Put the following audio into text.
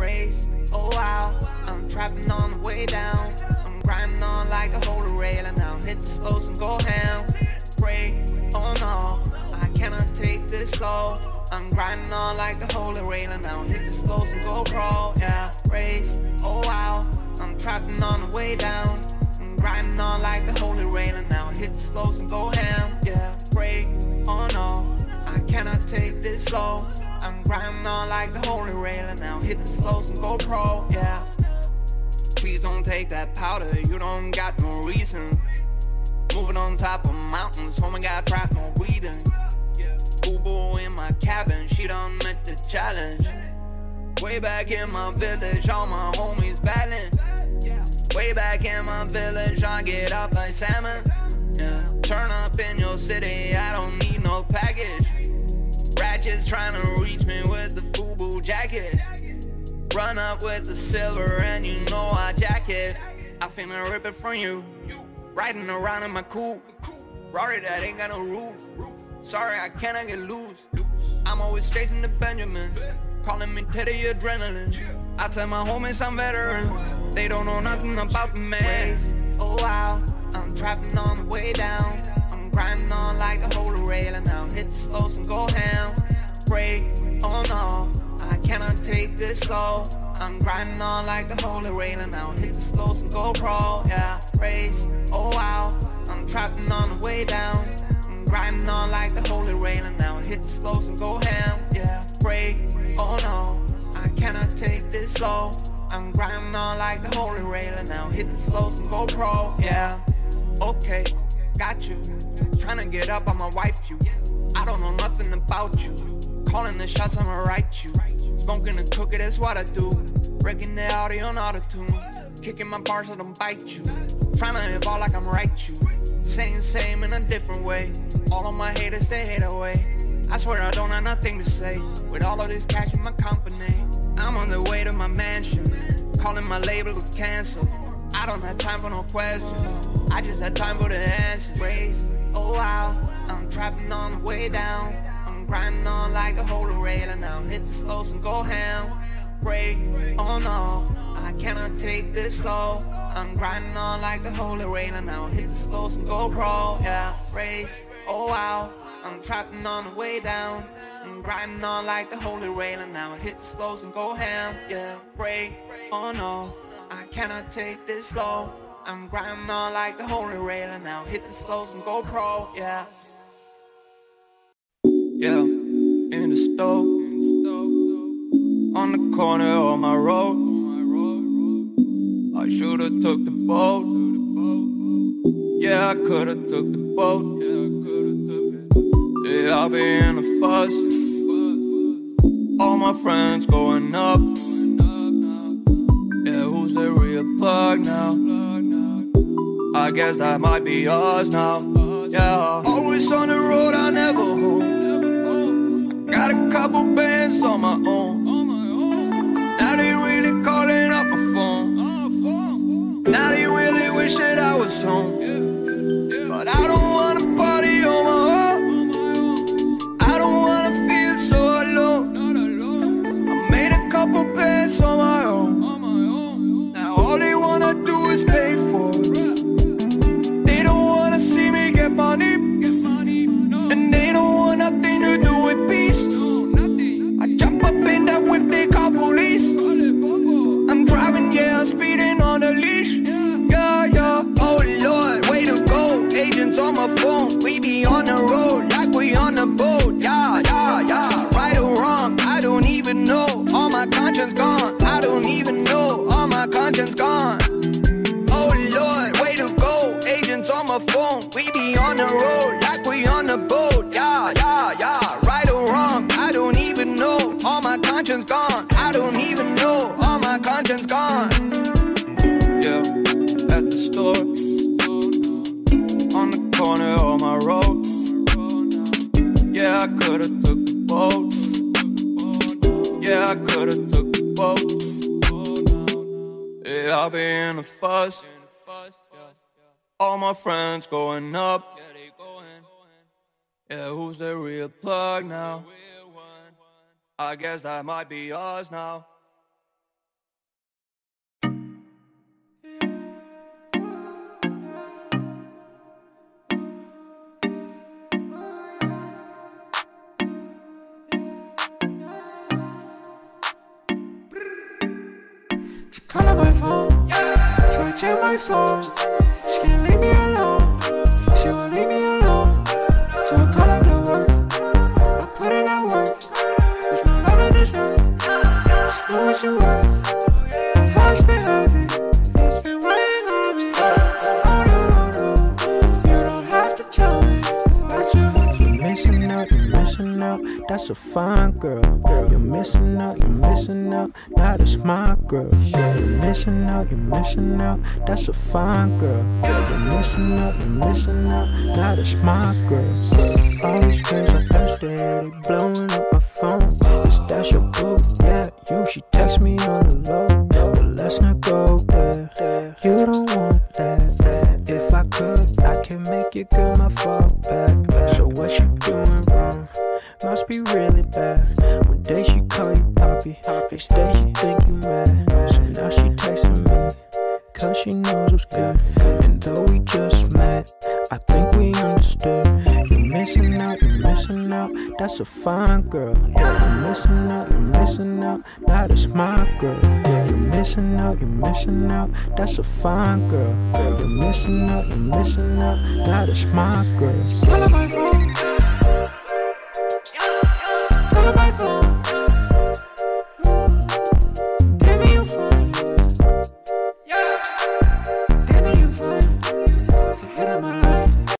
praise. Oh wow, I'm trapping on the way down. I'm grinding on like the holy rail, and I'll hit the slopes and go ham. Pray, oh no, I cannot take this slow. I'm grinding on like the holy rail, and I'll hit the slopes and go crawl. Yeah, praise, oh wow, I'm trapping on the way down. I'm grinding on like the holy rail, and I'll hit the slopes and go ham. Yeah, pray, oh no, I cannot take this slow. I'm grinding on like the holy rail, and now hit the slopes and go pro, yeah. Please don't take that powder, you don't got no reason. Moving on top of mountains, oh my God, crap, no breathing. Boo-boo in my cabin, she done met the challenge. Way back in my village, all my homies battling. Way back in my village, I get up like salmon, yeah. Turn up in your city, I don't need no package. Ratchets trying to reach me with the FUBU jacket. Run up with the silver and you know I jacket. I finna rip it from you. Riding around in my coupe. Rory that ain't got no roof. Sorry I cannot get loose. I'm always chasing the Benjamins. Calling me Teddy Adrenaline. I tell my homies I'm veteran. They don't know nothing about the man. Oh wow, I'm trapping on the way down. Grinding on like the holy rail, and I'll hit the slopes and go ham. Pray, oh no, I cannot take this slow. I'm grinding on like the holy rail, and I'll hit the slopes and go pro, yeah. Praise, oh wow, I'm trapping on the way down. I'm grinding on like the holy rail, and I'll hit the slopes and go ham, yeah. Pray, oh no, I cannot take this slow. I'm grinding on like the holy rail, and I'll hit the slopes and go pro, yeah. Okay, got you. Tryna get up, I'ma wife you. I don't know nothing about you. Calling the shots, I'ma write you. Smoking a cookie, that's what I do. Breaking the audio on auto-tune. Kicking my bars so don't bite you. Tryna evolve like I'm right you. Same in a different way. All of my haters, they hate away. I swear I don't have nothing to say. With all of this cash in my company, I'm on the way to my mansion. Calling my label to cancel. I don't have time for no questions. I just had time for the answers. Praise, oh wow, I'm trapping on the way down. I'm grinding on like a holy rail, and I'll hit the slopes and go ham. Pray, oh no, I cannot take this slow. I'm grinding on like the holy rail, and I'll hit the slopes and go pro, yeah. Praise, oh wow, I'm trapping on the way down. I'm grinding on like the holy rail, and I'll hit the slopes and go ham, yeah. Pray, oh no, I cannot take this slow. I'm grinding on like the holy rail, and now hit the slopes and go pro, yeah. Yeah, in the stove, on the corner of my road. I should've took the boat. Yeah, I could've took the boat. Yeah, I'll be in a fuss. All my friends going up. Yeah, who's the real plug now? I guess that might be us now, yeah. Always on the road, I never home. I got a couple bands on my own. Now they really calling up my phone. Now they really wish that I was home. But I don't wanna party on my own. I don't wanna feel so alone. I made a couple bands on my own. Now all they wanna do is pay for it. All my friends going up. Yeah, who's the real plug now? I guess that might be us now. She calling my phone, yeah. So I check my phone. She can't leave me alone. She won't leave me alone. So I call up the work. I put in that work. There's no love in this earth. Just know what you're worth. Life's been heavy. It's been weighing on me. Oh no, you don't have to tell me what you're missing out. You're missing out. That's a fine girl. You're missing out, you're missing out. Now that's my girl. Yeah, you're missing out, you're missing out. That's a fine girl. Yeah, you're missing out, you're missing out. Now that's my girl. All these girls on Instagram, they blowing up my phone. Is that your boo? Yeah, you should text me on the low. But let's not go there. You don't want that. If I could, I can make your girl my fallback. So what you doing wrong? Must be really bad. One day she call you poppy, next day she think you mad. So now she texting me, cause she knows what's good. And though we just met, I think we understood. You're missing out, that's a fine girl. You're missing out, now that's my girl. You're missing out, that's a fine girl. You're missing out, now that's my girl.